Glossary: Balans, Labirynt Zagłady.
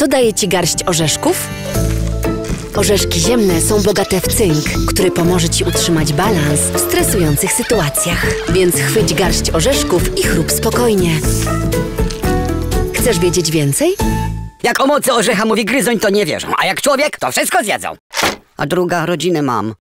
Co daje Ci garść orzeszków? Orzeszki ziemne są bogate w cynk, który pomoże Ci utrzymać balans w stresujących sytuacjach. Więc chwyć garść orzeszków i chrup spokojnie. Chcesz wiedzieć więcej? Jak o mocy orzecha mówi gryzoń, to nie wierzą, a jak człowiek, to wszystko zjedzą. A druga rodzinę mam.